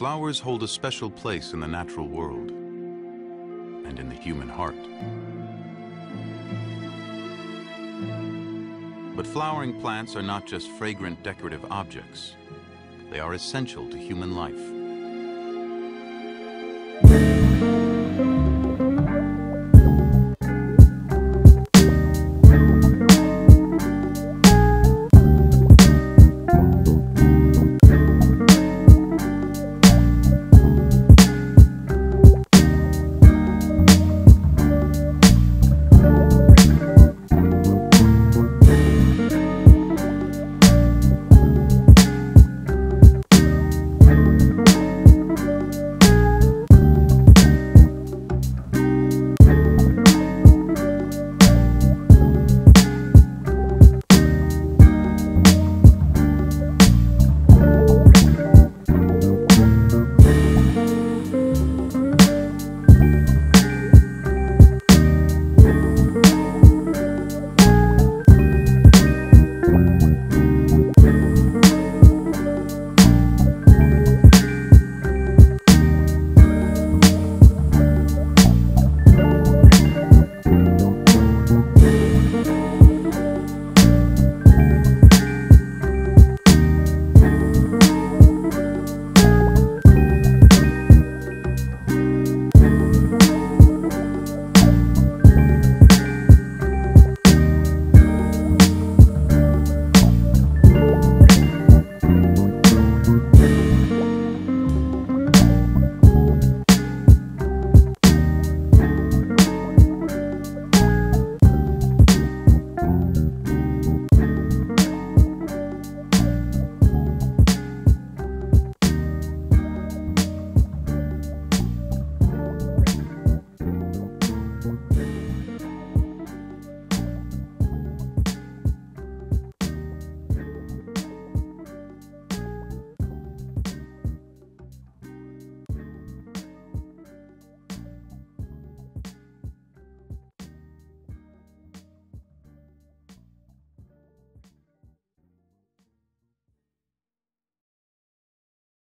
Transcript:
Flowers hold a special place in the natural world and in the human heart. But flowering plants are not just fragrant decorative objects. They are essential to human life.